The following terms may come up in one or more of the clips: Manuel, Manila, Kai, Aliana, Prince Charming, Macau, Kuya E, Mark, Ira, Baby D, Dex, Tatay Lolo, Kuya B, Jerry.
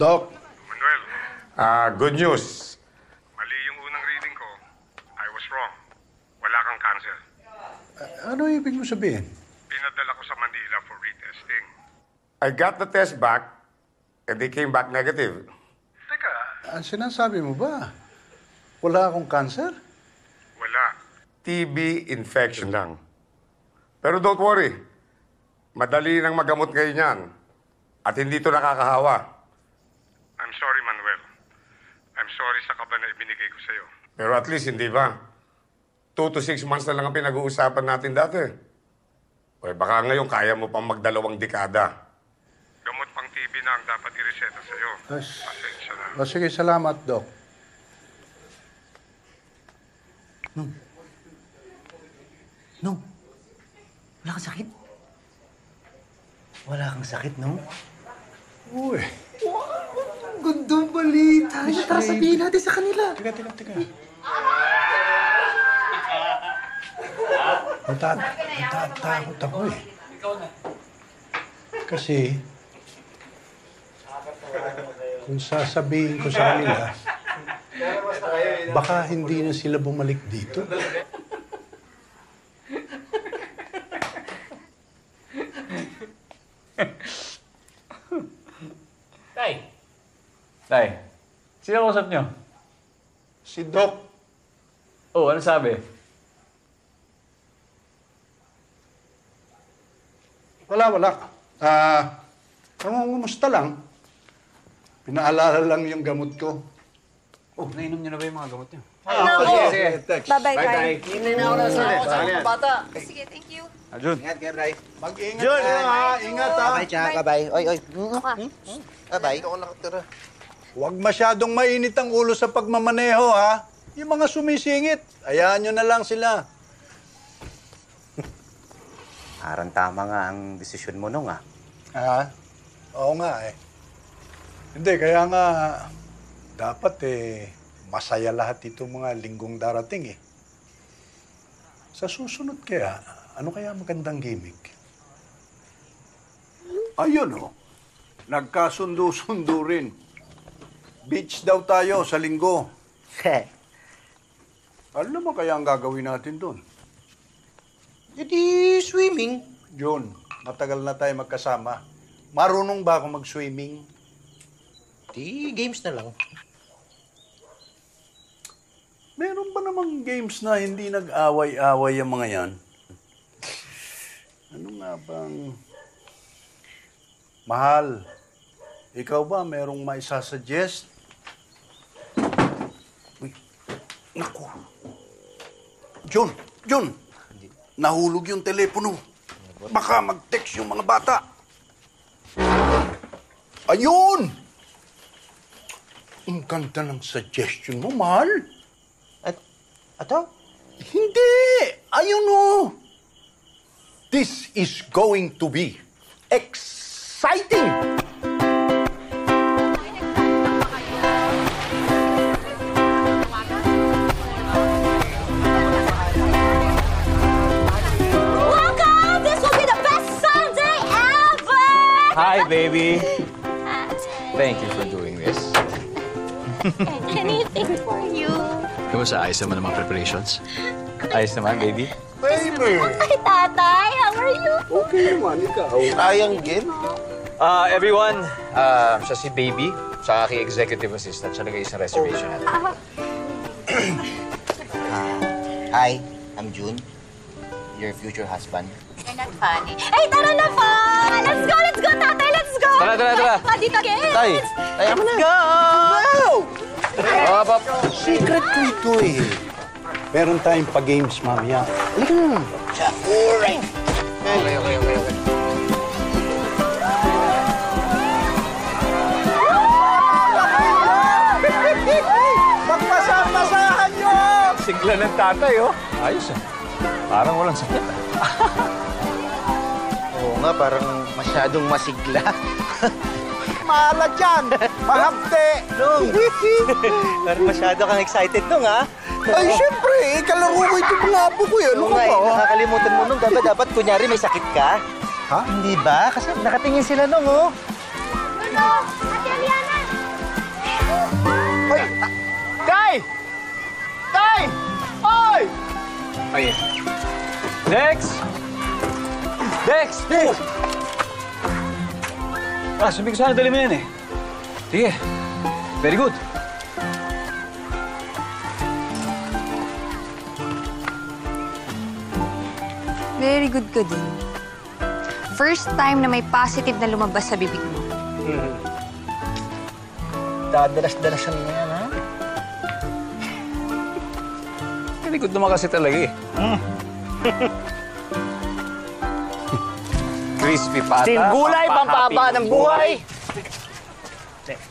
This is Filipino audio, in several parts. Doc! Manuel! Good news! Mali yung unang reading ko. I was wrong. Wala kang cancer. Ano ibig mo sabihin? Pinadala ko sa Manila for retesting. I got the test back and they came back negative. Teka. Sinasabi mo ba? Wala akong cancer? Wala. TB infection lang. Pero don't worry. Madali nang magamot ngayon yan. At hindi ito nakakahawa. I'm sorry, Manuel. I'm sorry sa kaba na ibinigay ko sa'yo. Pero at least, hindi ba? 2 to 6 months na lang ang pinag-uusapan natin dati. O baka ngayon kaya mo pang mag-2 dekada. Gamot pang TB na ang dapat ireseta sa'yo. Pasensya na. O sige, salamat, Doc. Nung, wala kang sakit? Wala kang sakit, Nung? Uy. Wow, gandang balita. Tara, sabihin natin sa kanila. Teka. Natatakot ako eh. Kasi, kung sasabihin ko sa kanila, baka hindi na sila bumalik dito. Tay, sino kausap nyo? Si Doc. Oh, ano sabi? Wala. Kumusta lang. Pinaalala lang yung gamot ko. Oh, nainom nyo na ba yung mga gamot nyo? Sige. Bye-bye. Hindi na ako na sa bata. Sige, thank you. Jun. Ingat ka, Bray. Mag-ingat ka, ha? Ingat, ha? Bye, tsaka. Bye. Oy. Bye. Dito ko nakatira. Huwag masyadong mainit ang ulo sa pagmamaneho, ha? Yung mga sumisingit, ayahan nyo na lang sila. Parang tama nga ang desisyon mo nung, ha? Oo nga, eh. Hindi, kaya nga, dapat, eh, masaya lahat ito mga linggong darating, eh. Sa susunod kaya, ano kaya magandang gimmick? Ayun, oh. Nagkasundo-sundo rin. Beach daw tayo sa linggo. Ano ba kaya ang gagawin natin doon? Hindi swimming. John, matagal na tayo magkasama. Marunong ba ako mag-swimming? Di, games na lang. Meron ba namang games na hindi nag-away-away ang mga yan? Ano nga bang... Mahal, ikaw ba merong maisasuggest? Naku. John! Nahulog yung telepono. Baka mag-text yung mga bata. Ayun! Ang ganda ng suggestion mo, mahal. Ato? Hindi! Ayun o! This is going to be exciting! Hi, baby. Thank you for doing this. Anything for you. Kamusta? Ayos naman ang mga preparations? Ayos naman, baby? Baby! Hi, tatay! How are you? Okay naman, ikaw. Ayang game? Everyone, siya si Baby, sa aking executive assistant. Siya nag-isang reservation natin. Hi, I'm June, your future husband. You're not funny. Hey, tara na po! Let's go, tatay! Let's go! Tara! Padita games! Tay, let's go! Wow! Secret ko ito eh. Meron tayong pa-games, mamaya. Halika na lang. Alright. Okay. Pagpasahan nyo! Sigla ng tatay, oh. Ayos ah. Parang walang sakit ah. Oo nga, parang masyadong masigla. Mahala dyan! Mahapte! Nung! Masyado kang excited nung, ha? Ay, siyempre! eh. Kalaro ko ito mga apo ko yun. Ano ka ba? Nakakalimutan mo nung dapat kunyari may sakit ka. Ha? Hindi ba? Kasi nakatingin sila nung, oh. Lolo! Ate Aliana! Hoy! Kai! Kai! Hoy! Ay! Dex! Dex! Dex! Ah, sabi ko sana dali mo yan eh. Sige. Very good. Very good ka din. First time na may positive na lumabas sa bibig mo. Mm-hmm. Dadalas-dalasan mo yan, ha? Very good naman kasi talaga eh. Mm. Crispy pata. Still gulay, pampahaba ng buhay.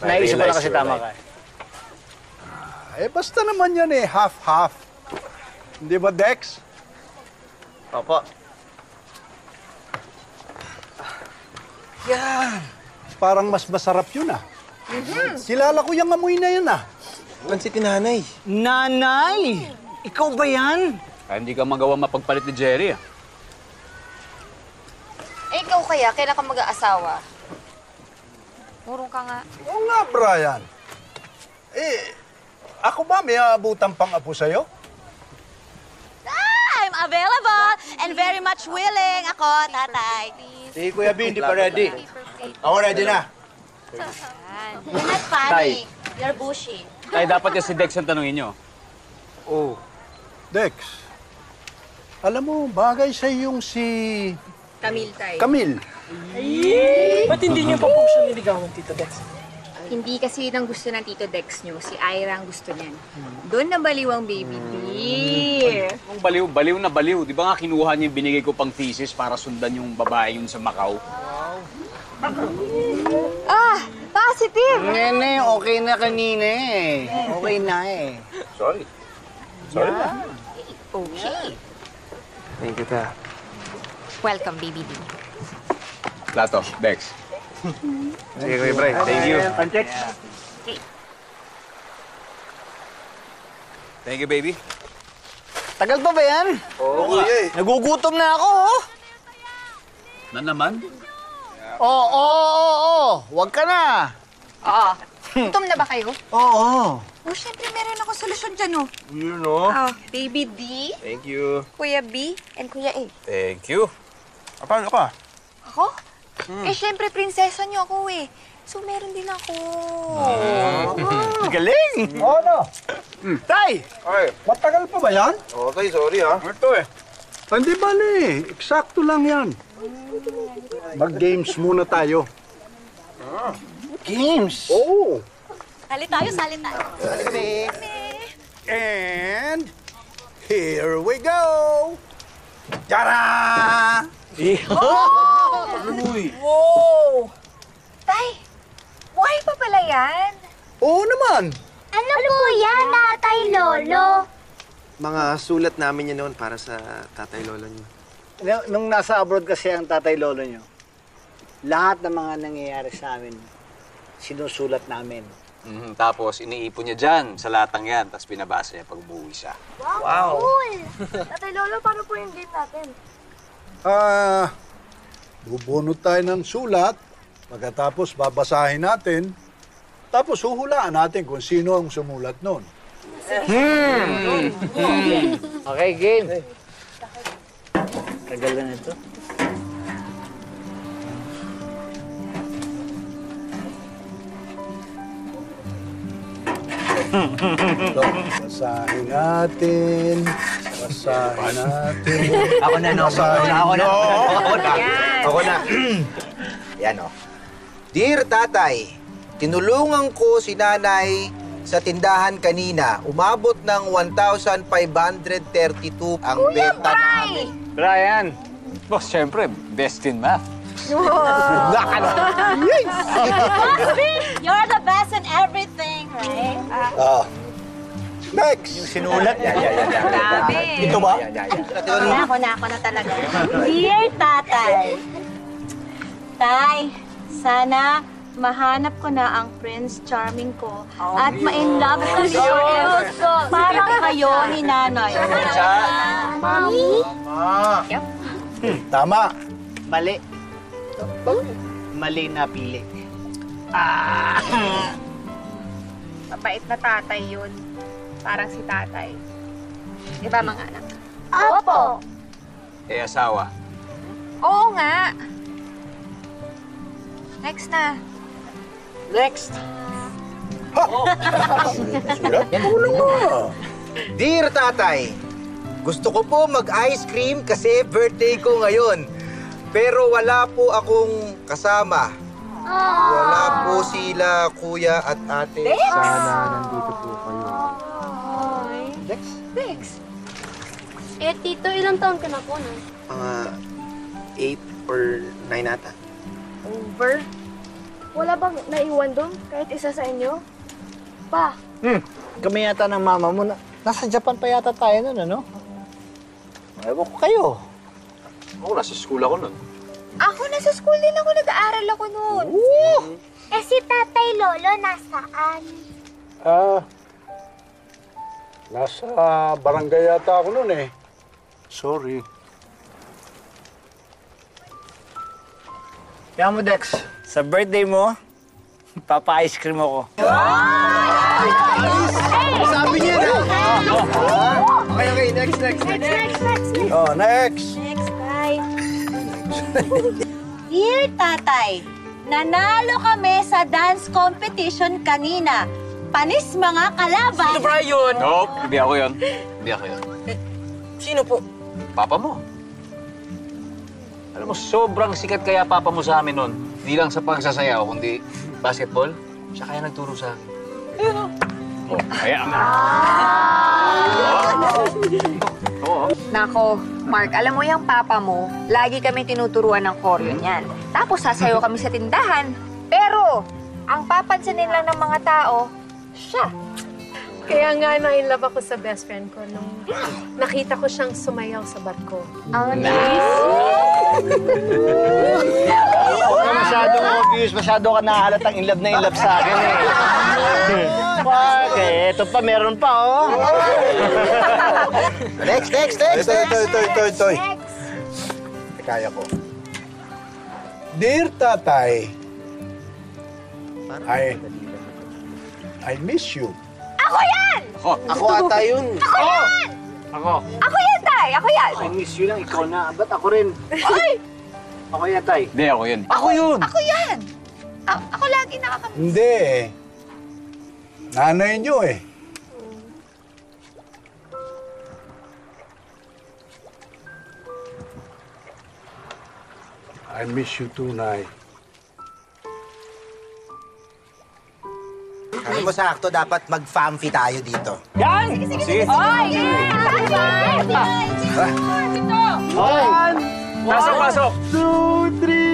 Naisip ko lang kasi tama ka. Eh, basta naman yan eh. Half-half. Hindi ba, Dex? Opo. Yan. Parang mas masarap yun, ah. Mm-hmm. Kilala ko yung amoy na yan, ah. Pansit ni Nanay. Nanay! Ikaw ba yan? Ay, hindi ka magawa mapagpalit ni Jerry, ah. Eh, ikaw kaya? Kailan ka mag-aasawa? Murong ka nga. Oo nga, Brian. Eh, ako ba may aabutang pang-apo sa'yo? Ah, I'm available and very much willing. Ako, tatay. Si Kuya B, hindi pa ready. Ako ready na. You're not funny. You're bushy. Tay, dapat yung si Dex ang tanungin nyo. Oh. Dex, alam mo, bagay sa'yo yung si... Camille, Tay. Camille. Ay! Ba't hindi niyo pa po siya niligawan, Tito Dex? Hindi kasi yun ang gusto ng Tito Dex niyo. Si Ira ang gusto niyan. Doon na baliw ang Baby D. Ang baliw, baliw na baliw. Di ba nga kinuha niya yung binigay ko pang thesis para sundan yung babae yun sa Macau? Ah! Positive! Nene, okay na kanina eh. Okay na eh. Sorry. Sorry na. Okay. Thank you, Ta. Welcome, Baby D. Plato, Dex. Sige, Kuya Bray. Thank you. Pancheck. Okay. Thank you, baby. Tagal pa ba yan? Oo, Kuya. Nagugutom na ako, oh. Na naman? Oo. Huwag ka na. Oo. Gutom na ba kayo? Oo. Oh, syempre meron ako solusyon dyan, oh. You know? Oh, Baby D. Thank you. Kuya B and Kuya E. Thank you. Paano ka? Ako? Hmm. Eh, siyempre, prinsesa niyo ako eh. So, meron din ako. Galing! Oo, no? Tay! Okay. Matagal pa ba yan? Okay, sorry ha. Ito eh. Hindi bali. Eksakto lang yan. Mag-games muna tayo. Ah. Games? Oo. Oh. Sali tayo, sali tayo. Sali. And here we go! Tara! Oh! Wow! Tay, buhay pa pala yan? Oo naman. Ano po yan, Tatay Lolo? Mga sulat namin yun noon para sa Tatay Lolo niyo. Nung nasa abroad kasi ang Tatay Lolo niyo, lahat ng mga nangyayari sa amin, sinusulat namin. Mm-hmm. Tapos, iniipon niya dyan sa latang yan, tapos binabasa niya pag buwi siya. Wow! Cool! Tatay Lolo, paano po yung game natin? Bubunot tayo ng sulat, pagkatapos babasahin natin, tapos huhulaan natin kung sino ang sumulat nun. Okay, game. Tagal na nito. So, basahin natin. Basahin natin. Ako na, no? Ako na. Yan, no? Dear Tatay, tinulungan ko si Nanay sa tindahan kanina. Umabot ng 1,532 ang benta namin. Brian! Boss, syempre, best in math. You're the best in everything, right? Oh. Next! Yung sinulat. Grabe. Ito ba? Ako na talaga. Dear Tatay, Tay, sana mahanap ko na ang Prince Charming ko at ma-inlove ko siya forever. Parang kayo ni Nanay. Mami? Tama. Mali. Mali na pili. Mabait na tatay yun. Parang si tatay. Diba mga anak? Opo! Eh, asawa? Oo nga! Next na! Next! Ha! Sirap ulo mo! Dear tatay, gusto ko po mag-ice cream kasi birthday ko ngayon. Pero wala po akong kasama. Wala po sila, kuya at ate. Dex! Sana nandito po kayo. Dex? Dex! Eh, tito, ilang taon ka na po na? 8 or 9 ata. Over? Wala bang naiwan doon kahit isa sa inyo? Pa! Kami yata ng mama mo na. Nasa Japan pa yata tayo nun, ano? Ewan ko kayo. Ako, nasa school ako nun. Ako, nasa school din ako. Nag-aaral ako noon. Eh, si Tatay Lolo, nasaan? Nasa barangay yata ako noon eh. Sorry. Kaya mo, Dex. Sa birthday mo, papa-ice cream ako. Sabi niya na! Okay, okay. Next, next, next. Oh, next! Next, bye. Dear Tatay, nanalo kami sa dance competition kanina. Panis mga kalaban. Sino Brian? Nope, hindi ako yun. Hindi ako yun. Sino po? Papa mo. Alam mo, sobrang sikat kaya papa mo sa amin nun. Hindi lang sa pagsasayaw, kundi basketball. Siya kaya nagturo sa akin. Ayun o. Oh, kaya nga. Nako, Mark, alam mo yung papa mo, lagi kami tinuturuan ng koryo niyan. Tapos sasayaw kami sa tindahan. Pero, ang papansinin lang ng mga tao, siya. Kaya nga na-inlove ako sa best friend ko nung nakita ko siyang sumayaw sa barko. Oh, nice! Masyadong obvious, masyadong ka nahalat ang inlove na inlove sa akin eh. Okay, ito pa, meron pa, oh. Next, next, next, next! Toy! Kaya ko. Dear Tatay, I miss you. Ako yan! Ako ata yun. Ako yan! Ako yan, Tay! Ako yan! I miss you lang, ikaw na. Ba't ako rin? Ay! Ako yan, Tay. Hindi, ako yun. Ako yun! Ako yan! Ako lagi nakakamiss. Hindi eh. Nanay niyo eh. I miss you too, Nay. Alam mo, sakto, dapat mag-famfy tayo dito. Yan! Sige, sige. Oy! Yan! Pasok, pasok! 1, 2, 3!